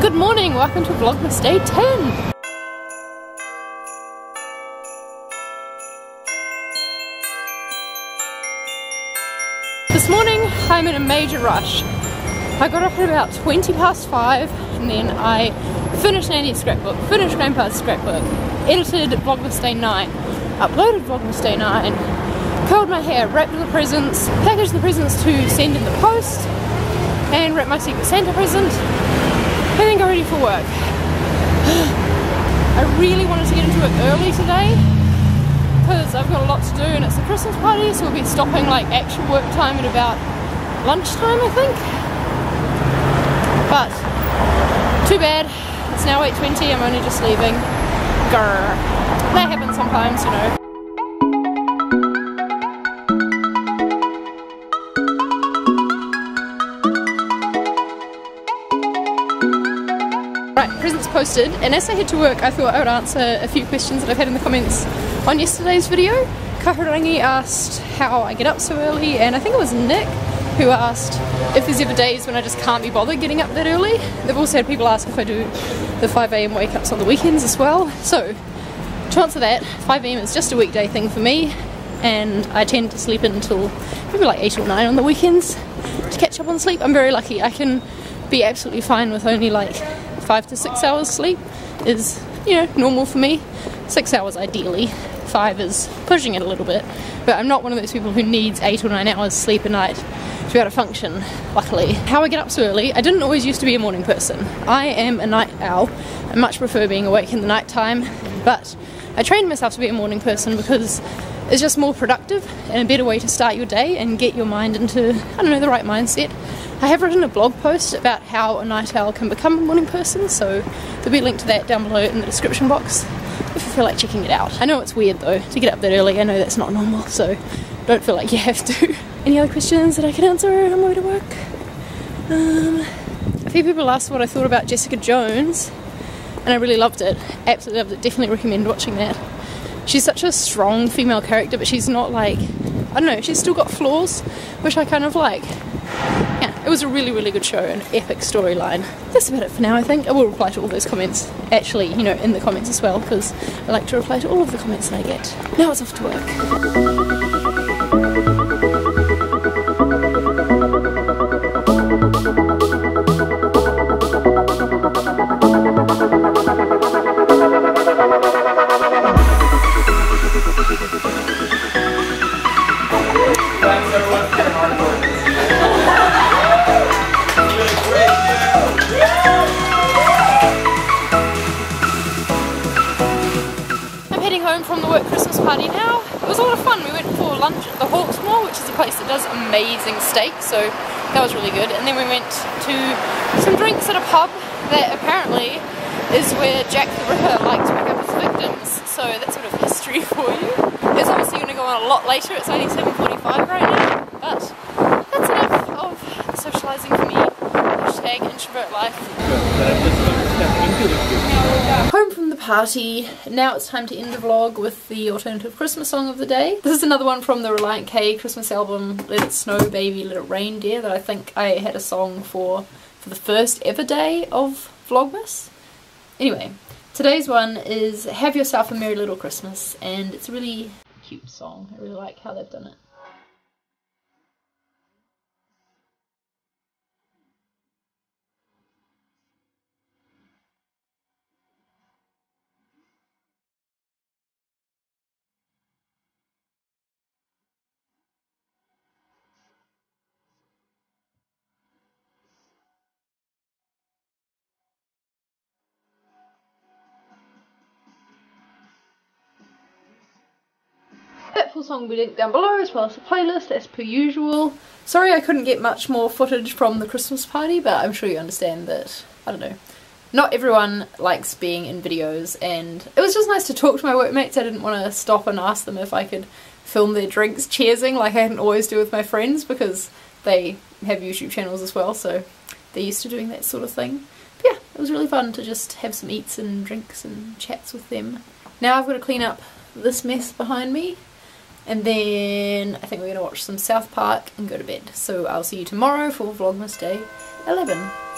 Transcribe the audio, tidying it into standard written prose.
Good morning, welcome to Vlogmas Day 10! This morning I'm in a major rush. I got up at about 20 past 5 and then I finished Andy's scrapbook, finished Grandpa's scrapbook, edited Vlogmas Day 9, uploaded Vlogmas Day 9, curled my hair, wrapped the presents, packaged the presents to send in the post, and wrapped my Secret Santa present. I think I'm ready for work. I really wanted to get into it early today because I've got a lot to do and it's a Christmas party, so we'll be stopping like actual work time at about lunchtime, I think. But too bad, it's now 8:20, I'm only just leaving. Grrr. That happens sometimes, you know. Right, presents posted, and as I head to work I thought I would answer a few questions that I've had in the comments on yesterday's video. Kahurangi asked how I get up so early, and I think it was Nick who asked if there's ever days when I just can't be bothered getting up that early. They've also had people ask if I do the 5 AM wake ups on the weekends as well. So to answer that, 5 AM is just a weekday thing for me, and I tend to sleep in until maybe like 8 or 9 on the weekends to catch up on sleep. I'm very lucky, I can be absolutely fine with only like 5 to 6 hours sleep is, you know, normal for me. 6 hours ideally, 5 is pushing it a little bit, but I'm not one of those people who needs 8 or 9 hours sleep a night to be able to function, luckily. How I get up so early, I didn't always used to be a morning person. I am a night owl. I much prefer being awake in the night time, but I trained myself to be a morning person because it's just more productive and a better way to start your day and get your mind into, I don't know, the right mindset. I have written a blog post about how a night owl can become a morning person, so there'll be a link to that down below in the description box if you feel like checking it out. I know it's weird though to get up that early, I know that's not normal, so don't feel like you have to. Any other questions that I can answer on my way to work? A few people asked what I thought about Jessica Jones, and I really loved it, absolutely loved it, definitely recommend watching that. She's such a strong female character, but she's not like, I don't know, she's still got flaws, which I kind of like. It was a really, really good show, an epic storyline. That's about it for now, I think. I will reply to all those comments, actually, you know, in the comments as well, because I like to reply to all of the comments that I get. Now it's off to work. From the work Christmas party now. It was a lot of fun. We went for lunch at the Hawksmoor, which is a place that does amazing steak, so that was really good. And then we went to some drinks at a pub that apparently is where Jack the Ripper liked to pick up his victims, so that's sort of history for you. It's obviously going to go on a lot later, it's only 7:45 right now, but that's enough of socialising for me. Hashtag introvert life. Home from the party, now it's time to end the vlog with the alternative Christmas song of the day. This is another one from the Relient K Christmas album, Let It Snow, Baby, Let It Rain Dear, that I think I had a song for the first ever day of Vlogmas. Anyway, today's one is Have Yourself a Merry Little Christmas, and it's a really cute song. I really like how they've done it. Full song will be linked down below as well as the playlist as per usual. Sorry I couldn't get much more footage from the Christmas party, but I'm sure you understand that, I don't know, not everyone likes being in videos, and it was just nice to talk to my workmates. I didn't want to stop and ask them if I could film their drinks cheersing like I didn't always do with my friends, because they have YouTube channels as well, so they're used to doing that sort of thing. But yeah, it was really fun to just have some eats and drinks and chats with them. Now I've got to clean up this mess behind me, and then I think we're going to watch some South Park and go to bed. So I'll see you tomorrow for Vlogmas Day 11.